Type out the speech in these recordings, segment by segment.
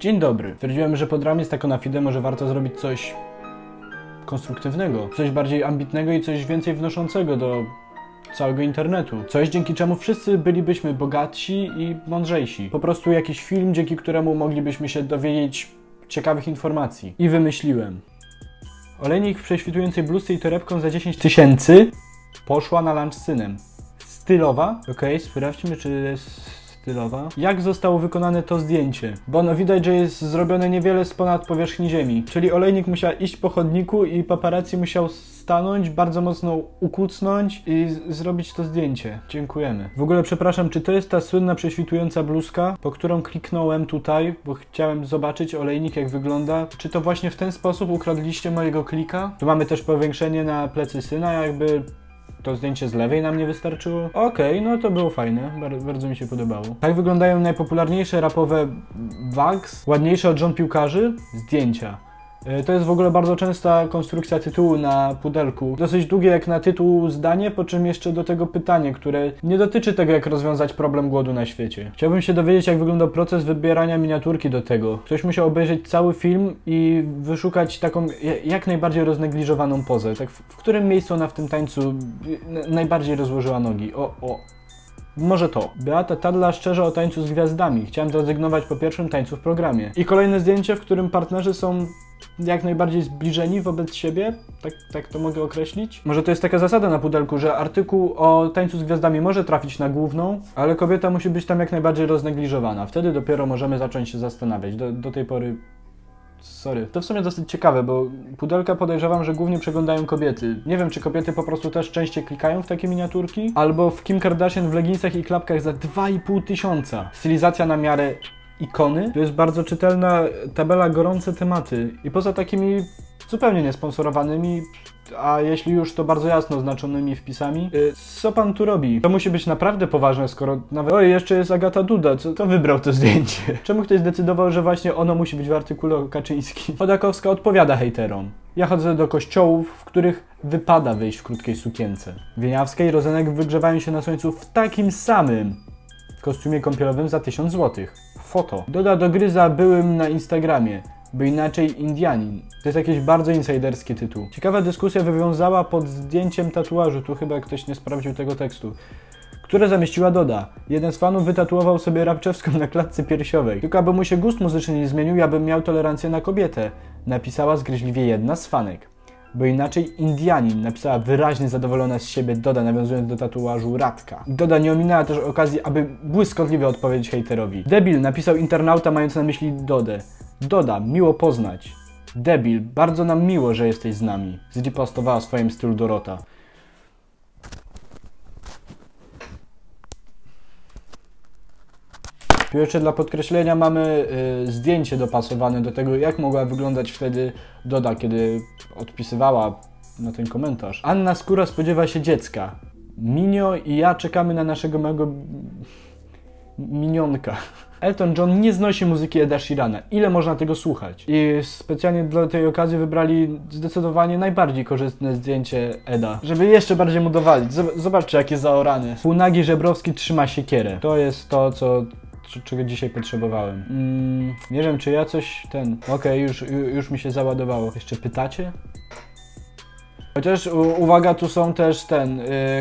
Dzień dobry. Stwierdziłem, że pod ramię z taką na fide może warto zrobić coś konstruktywnego, coś bardziej ambitnego i coś więcej wnoszącego do całego internetu. Coś, dzięki czemu wszyscy bylibyśmy bogatsi i mądrzejsi. Po prostu jakiś film, dzięki któremu moglibyśmy się dowiedzieć ciekawych informacji. I wymyśliłem. Olejnik w prześwitującej bluzce i torebką za 10 000 poszła na lunch z synem. Stylowa? Okej, sprawdźmy, czy jest... stylowa. Jak zostało wykonane to zdjęcie? Bo no widać, że jest zrobione niewiele z ponad powierzchni ziemi. Czyli olejnik musiał iść po chodniku i paparazzi musiał stanąć, bardzo mocno ukucnąć i zrobić to zdjęcie. Dziękujemy. W ogóle przepraszam, czy to jest ta słynna prześwitująca bluzka, po którą kliknąłem tutaj, bo chciałem zobaczyć olejnik jak wygląda. Czy to właśnie w ten sposób ukradliście mojego klika? Tu mamy też powiększenie na plecy syna, jakby... to zdjęcie z lewej nam nie wystarczyło. Okej, no to było fajne. Bardzo mi się podobało. Tak wyglądają najpopularniejsze rapowe Wags. Ładniejsze od żon piłkarzy? Zdjęcia. To jest w ogóle bardzo częsta konstrukcja tytułu na pudelku. Dosyć długie jak na tytuł zdanie, po czym jeszcze do tego pytanie, które nie dotyczy tego, jak rozwiązać problem głodu na świecie. Chciałbym się dowiedzieć, jak wyglądał proces wybierania miniaturki do tego. Ktoś musiał obejrzeć cały film i wyszukać taką jak najbardziej roznegliżowaną pozę. Tak w którym miejscu ona w tym tańcu najbardziej rozłożyła nogi? Może to. Beata Tadla szczerze o tańcu z gwiazdami. Chciałem zrezygnować po pierwszym tańcu w programie. I kolejne zdjęcie, w którym partnerzy są... jak najbardziej zbliżeni wobec siebie, tak to mogę określić. Może to jest taka zasada na pudelku, że artykuł o tańcu z gwiazdami może trafić na główną, ale kobieta musi być tam jak najbardziej roznegliżowana. Wtedy dopiero możemy zacząć się zastanawiać. Do tej pory... sorry. To w sumie dosyć ciekawe, bo pudelka podejrzewam, że głównie przeglądają kobiety. Nie wiem, czy kobiety po prostu też częściej klikają w takie miniaturki, albo w Kim Kardashian w leginsach i klapkach za 2500. Stylizacja na miarę... ikony. To jest bardzo czytelna tabela gorące tematy i poza takimi zupełnie niesponsorowanymi, a jeśli już to bardzo jasno oznaczonymi wpisami. Co pan tu robi? To musi być naprawdę poważne, skoro nawet... oj, jeszcze jest Agata Duda, co to wybrał to zdjęcie? Czemu ktoś zdecydował, że właśnie ono musi być w artykule o Kaczyńskim? Chodakowska odpowiada hejterom. Ja chodzę do kościołów, w których wypada wyjść w krótkiej sukience. Wieniawska i Rozenek wygrzewają się na słońcu w takim samym kostiumie kąpielowym za 1000 zł. Foto. Doda dogryza byłym na Instagramie, by inaczej Indianin. To jest jakiś bardzo insajderski tytuł. Ciekawa dyskusja wywiązała pod zdjęciem tatuażu, tu chyba ktoś nie sprawdził tego tekstu, które zamieściła Doda. Jeden z fanów wytatuował sobie Rabczewską na klatce piersiowej. Tylko aby mu się gust muzyczny nie zmienił, ja bym miał tolerancję na kobietę, napisała zgryźliwie jedna z fanek. Bo inaczej Indianin, napisała wyraźnie zadowolona z siebie Doda, nawiązując do tatuażu Radka. Doda nie ominęła też okazji, aby błyskotliwie odpowiedzieć hejterowi. Debil, napisał internauta, mając na myśli Dodę. Doda, miło poznać. Debil, bardzo nam miło, że jesteś z nami. Zripostowała w swoim stylu Dorota. Tu jeszcze dla podkreślenia mamy zdjęcie dopasowane do tego, jak mogła wyglądać wtedy Doda, kiedy odpisywała na ten komentarz. Anna Skóra spodziewa się dziecka. Minio i ja czekamy na naszego małego... minionka. Elton John nie znosi muzyki Eda Sheerana. Ile można tego słuchać? I specjalnie dla tej okazji wybrali zdecydowanie najbardziej korzystne zdjęcie Eda, żeby jeszcze bardziej mu dowalić. Zobaczcie, jakie zaorany. Półnagi Żebrowski trzyma siekierę. To jest to, co... czego dzisiaj potrzebowałem. Nie wiem, czy ja coś ten... Okej, już mi się załadowało. Jeszcze pytacie? Chociaż uwaga, tu są też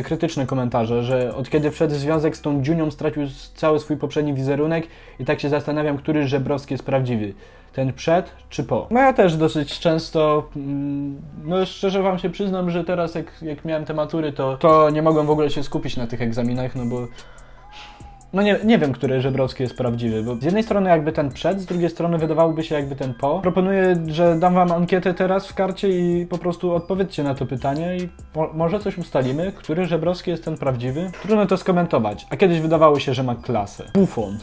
krytyczne komentarze, że od kiedy wszedł w związek z tą Dziunią, stracił cały swój poprzedni wizerunek i tak się zastanawiam, który Żebrowski jest prawdziwy. Ten przed czy po? No ja też dosyć często, no szczerze wam się przyznam, że teraz jak miałem te matury, to nie mogłem w ogóle się skupić na tych egzaminach, no bo... no nie wiem, który Żebrowski jest prawdziwy, bo z jednej strony jakby ten przed, z drugiej strony wydawałoby się jakby ten po. Proponuję, że dam wam ankietę teraz w karcie i po prostu odpowiedzcie na to pytanie i może coś ustalimy, który Żebrowski jest ten prawdziwy. Trudno to skomentować, a kiedyś wydawało się, że ma klasę. Bufon.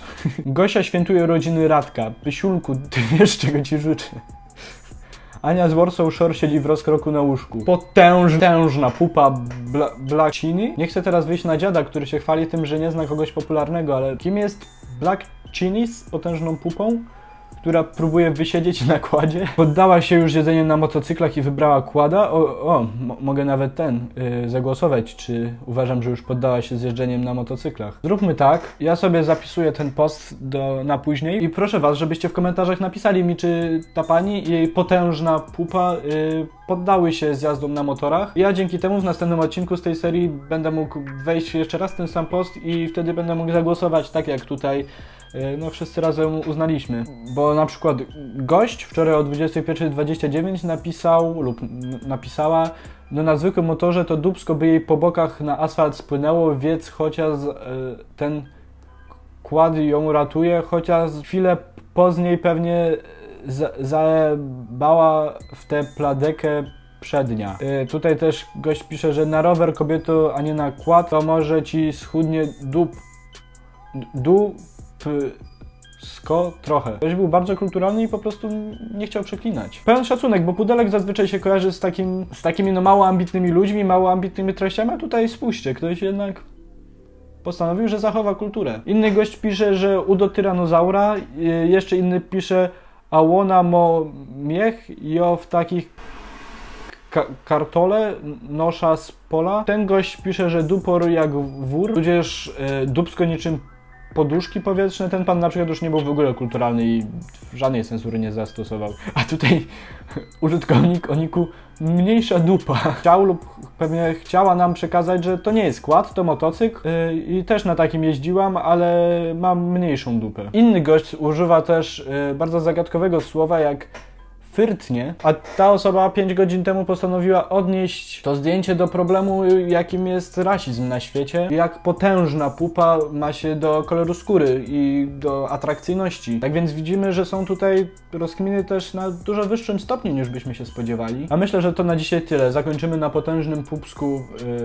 Gosia świętuje urodziny Radka. Pysiulku, ty wiesz, czego ci życzę. Ania z Warsaw Shore siedzi w rozkroku na łóżku. Potężna pupa Black Chini. Nie chcę teraz wyjść na dziada, który się chwali tym, że nie zna kogoś popularnego, ale kim jest Black Chini z potężną pupą? która próbuje wysiedzieć na kładzie. Poddała się już jedzeniu na motocyklach i wybrała kłada. Mogę nawet zagłosować, czy uważam, że już poddała się zjeżdżeniem na motocyklach. Zróbmy tak, ja sobie zapisuję ten post na później i proszę was, żebyście w komentarzach napisali mi, czy ta pani i jej potężna pupa poddały się zjazdom na motorach. Ja dzięki temu w następnym odcinku z tej serii będę mógł wejść jeszcze raz w ten sam post i wtedy będę mógł zagłosować tak jak tutaj no wszyscy razem uznaliśmy, bo na przykład gość wczoraj o 21:29 napisał lub napisała: no na zwykłym motorze to dupsko by jej po bokach na asfalt spłynęło, więc chociaż ten kład ją ratuje, chociaż chwilę później pewnie zajebała w tę pladekę przednia. Tutaj też gość pisze, że na rower kobieto, a nie na kład, to może ci schudnie dupsko trochę. Ktoś był bardzo kulturalny i po prostu nie chciał przeklinać. Pełen szacunek, bo Pudelek zazwyczaj się kojarzy z takimi no mało ambitnymi ludźmi, mało ambitnymi treściami, a tutaj spójrzcie, ktoś jednak postanowił, że zachowa kulturę. Inny gość pisze, że udo tyranozaura, jeszcze inny pisze: a łona mo miech jo w takich kartole nosza z pola. Ten gość pisze, że dupor jak wór, tudzież dupsko niczym poduszki powietrzne. Ten pan na przykład już nie był w ogóle kulturalny i żadnej cenzury nie zastosował. A tutaj użytkownik o niku mniejsza dupa chciał lub pewnie chciała nam przekazać, że to nie jest kład, to motocykl i też na takim jeździłam, ale mam mniejszą dupę. Inny gość używa też bardzo zagadkowego słowa jak fyrtnie, a ta osoba 5 godzin temu postanowiła odnieść to zdjęcie do problemu, jakim jest rasizm na świecie. Jak potężna pupa ma się do koloru skóry i do atrakcyjności. Tak więc widzimy, że są tutaj rozkminy też na dużo wyższym stopniu, niż byśmy się spodziewali. A myślę, że to na dzisiaj tyle. Zakończymy na potężnym pupsku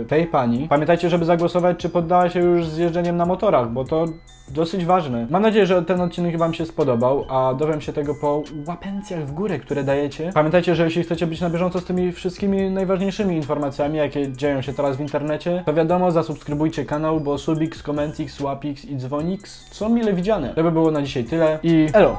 tej pani. Pamiętajcie, żeby zagłosować, czy poddała się już zjeżdżeniem na motorach, bo to dosyć ważne. Mam nadzieję, że ten odcinek wam się spodobał, a dowiem się tego po łapencjach w górę, które dajecie. Pamiętajcie, że jeśli chcecie być na bieżąco z tymi wszystkimi najważniejszymi informacjami, jakie dzieją się teraz w internecie, to wiadomo, zasubskrybujcie kanał, bo subix, komentix, łapix i dzwonix są mile widziane. To by było na dzisiaj tyle i elo!